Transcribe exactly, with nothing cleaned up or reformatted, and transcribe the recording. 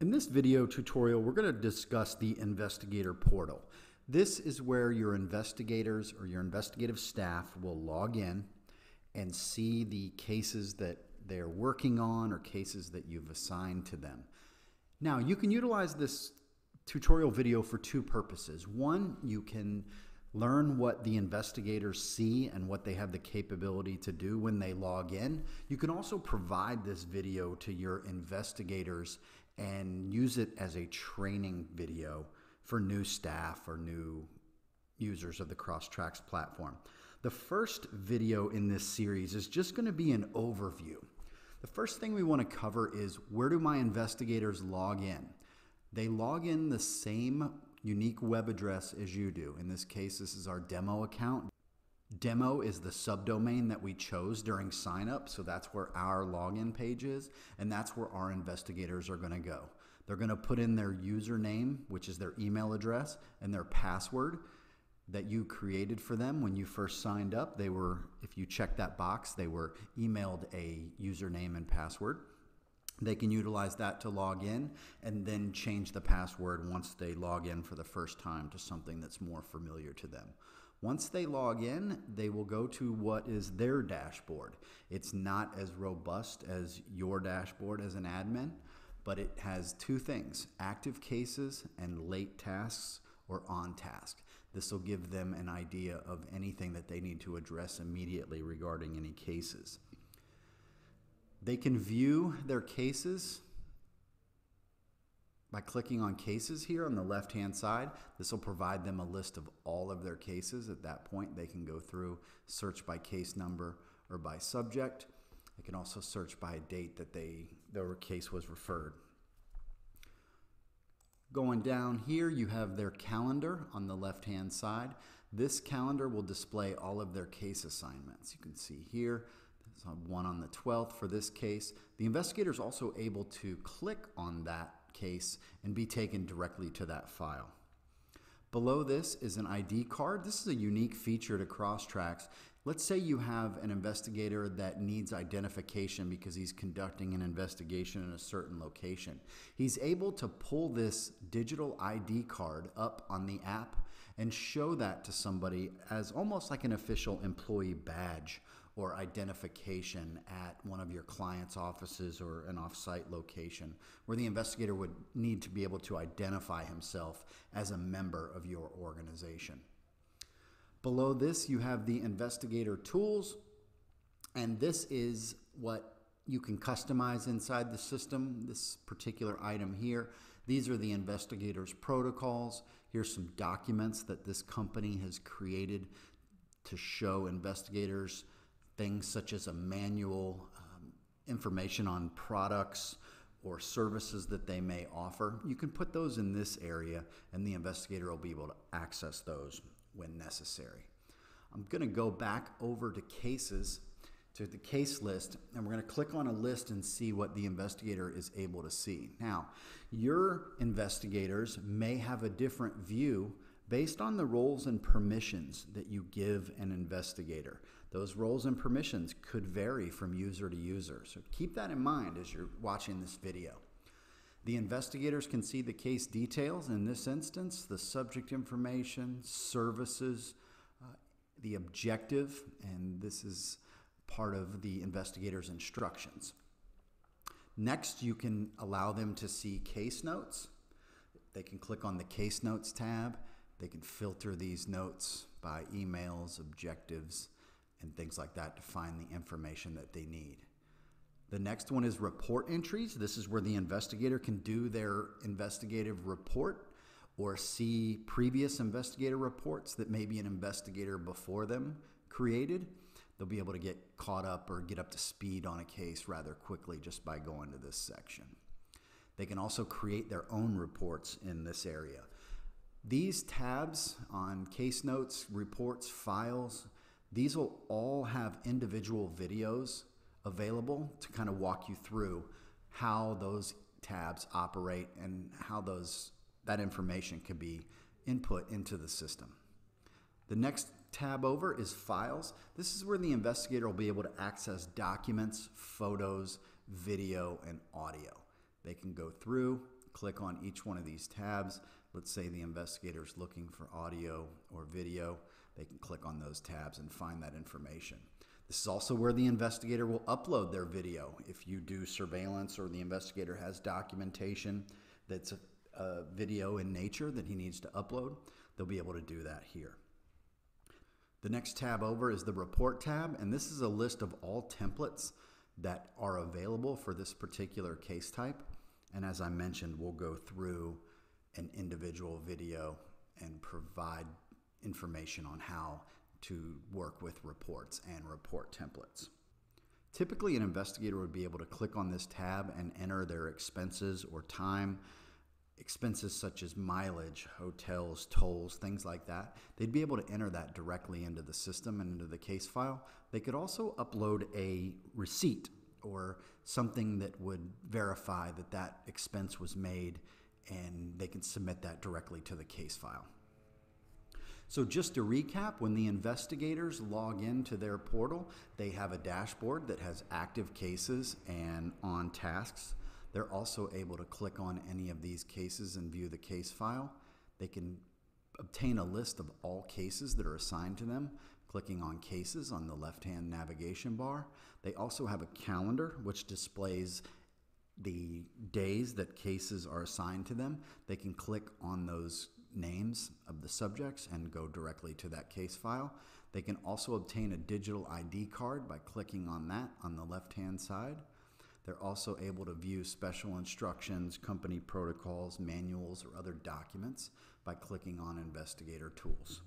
In this video tutorial, we're going to discuss the investigator portal. This is where your investigators or your investigative staff will log in and see the cases that they're working on or cases that you've assigned to them. Now, you can utilize this tutorial video for two purposes. One, you can learn what the investigators see and what they have the capability to do when they log in. You can also provide this video to your investigators and use it as a training video for new staff or new users of the CrossTracks platform. The first video in this series is just going to be an overview. The first thing we want to cover is, where do my investigators log in? They log in the same unique web address as you do. In this case, this is our demo account. Demo is the subdomain that we chose during sign up, so that's where our login page is, and that's where our investigators are going to go. They're going to put in their username, which is their email address, and their password that you created for them when you first signed up. They were, if you check that box, they were emailed a username and password. They can utilize that to log in and then change the password once they log in for the first time to something that's more familiar to them. Once they log in, they will go to what is their dashboard. It's not as robust as your dashboard as an admin, but it has two things: active cases and late tasks or on task. This will give them an idea of anything that they need to address immediately regarding any cases. They can view their cases by clicking on cases here on the left-hand side. This will provide them a list of all of their cases. At that point, they can go through, search by case number or by subject. They can also search by date that they, their case was referred. Going down here, you have their calendar on the left-hand side. This calendar will display all of their case assignments. You can see here, so one on the twelfth for this case. The investigator is also able to click on that case and be taken directly to that file. Below this is an I D card. This is a unique feature to CrossTracks. Let's say you have an investigator that needs identification because he's conducting an investigation in a certain location. He's able to pull this digital I D card up on the app and show that to somebody as almost like an official employee badge or identification at one of your clients' offices or an off-site location, where the investigator would need to be able to identify himself as a member of your organization. Below this, you have the investigator tools, and this is what you can customize inside the system. This particular item here, these are the investigators' protocols. Here's some documents that this company has created to show investigators things such as a manual, um, information on products or services that they may offer. You can put those in this area and the investigator will be able to access those when necessary. I'm going to go back over to cases, to the case list, and we're going to click on a list and see what the investigator is able to see. Now, your investigators may have a different view based on the roles and permissions that you give an investigator. Those roles and permissions could vary from user to user, so keep that in mind as you're watching this video. The investigators can see the case details, in this instance, the subject information, services, uh, the objective, and this is part of the investigator's instructions. Next, you can allow them to see case notes. They can click on the case notes tab. They can filter these notes by emails, objectives, and things like that to find the information that they need. The next one is report entries. This is where the investigator can do their investigative report or see previous investigator reports that maybe an investigator before them created. They'll be able to get caught up or get up to speed on a case rather quickly just by going to this section. They can also create their own reports in this area. These tabs on case notes, reports, files, these will all have individual videos available to kind of walk you through how those tabs operate and how those, that information can be input into the system. The next tab over is files. This is where the investigator will be able to access documents, photos, video, and audio. They can go through, click on each one of these tabs. Let's say the investigator is looking for audio or video. They can click on those tabs and find that information. This is also where the investigator will upload their video. If you do surveillance or the investigator has documentation that's a, a video in nature that he needs to upload, they'll be able to do that here. The next tab over is the report tab, and this is a list of all templates that are available for this particular case type. And as I mentioned, we'll go through an individual video and provide information on how to work with reports and report templates. Typically, an investigator would be able to click on this tab and enter their expenses or time. Expenses such as mileage, hotels, tolls, things like that. They'd be able to enter that directly into the system and into the case file. They could also upload a receipt or something that would verify that that expense was made, and they can submit that directly to the case file. So just to recap, when the investigators log into their portal, they have a dashboard that has active cases and on tasks. They're also able to click on any of these cases and view the case file. They can obtain a list of all cases that are assigned to them, clicking on cases on the left-hand navigation bar. They also have a calendar which displays the days that cases are assigned to them. They can click on those names of the subjects and go directly to that case file. They can also obtain a digital I D card by clicking on that on the left-hand side. They're also able to view special instructions, company protocols, manuals, or other documents by clicking on Investigator Tools.